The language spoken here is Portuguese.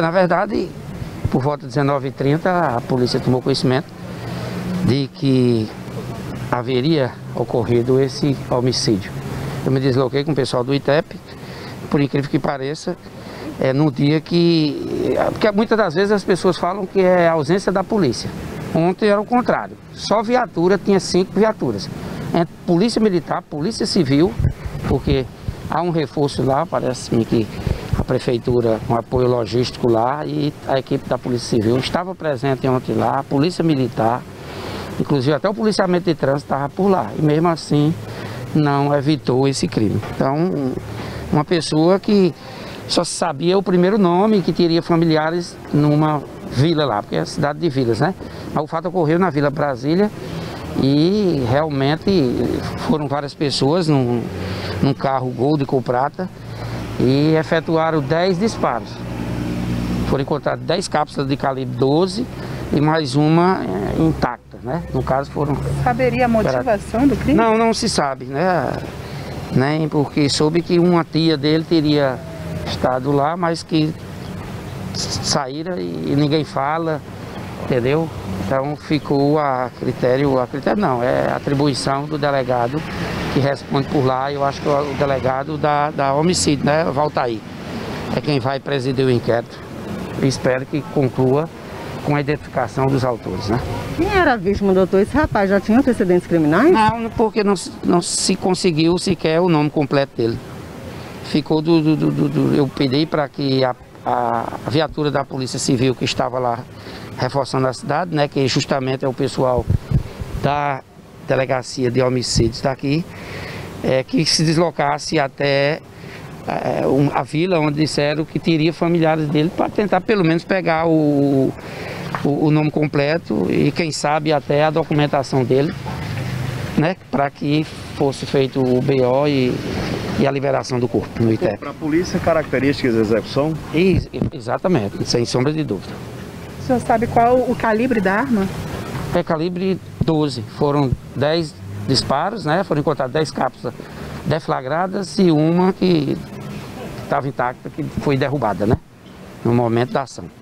Na verdade, por volta de 19h30, a polícia tomou conhecimento de que haveria ocorrido esse homicídio. Eu me desloquei com o pessoal do ITEP, por incrível que pareça, num dia que... Porque muitas das vezes as pessoas falam que é a ausência da polícia. Ontem era o contrário, só viatura, tinha 5 viaturas. Entre polícia militar, polícia civil, porque há um reforço lá, parece-me que a prefeitura, um apoio logístico lá, e a equipe da polícia civil estava presente ontem lá, a polícia militar, inclusive até o policiamento de trânsito estava por lá, e mesmo assim não evitou esse crime. Então, uma pessoa que só sabia o primeiro nome, que teria familiares numa vila lá, porque é a cidade de vilas, né? Mas o fato ocorreu na Vila Brasília e realmente foram várias pessoas num carro Gold com prata e efetuaram 10 disparos. Foram encontradas 10 cápsulas de calibre 12 e mais uma intacta, né? No caso foram... Saberia a motivação do crime? Não, não se sabe, né? Nem porque soube que uma tia dele teria estado lá, mas que saíra e ninguém fala, entendeu? Então ficou a critério não, é atribuição do delegado que responde por lá. Eu acho que o delegado da homicídio, né, Valtaí, é quem vai presidir o inquérito. Eu espero que conclua com a identificação dos autores, né? Quem era a vítima, doutor? Esse rapaz já tinha antecedentes criminais? Não, porque não se conseguiu sequer o nome completo dele. Ficou eu pedi para que a viatura da Polícia Civil que estava lá reforçando a cidade, né, que justamente é o pessoal da Delegacia de Homicídios daqui, que se deslocasse até a vila onde disseram que teria familiares dele, para tentar pelo menos pegar o nome completo e quem sabe até a documentação dele, né, para que fosse feito o BO e a liberação do corpo no ITEP. Para a polícia, características de execução? Exatamente, sem sombra de dúvida. O senhor sabe qual o calibre da arma? É calibre 12, foram 10 disparos, né? Foram encontradas 10 cápsulas deflagradas e uma que estava intacta, que foi derrubada, né? No momento da ação.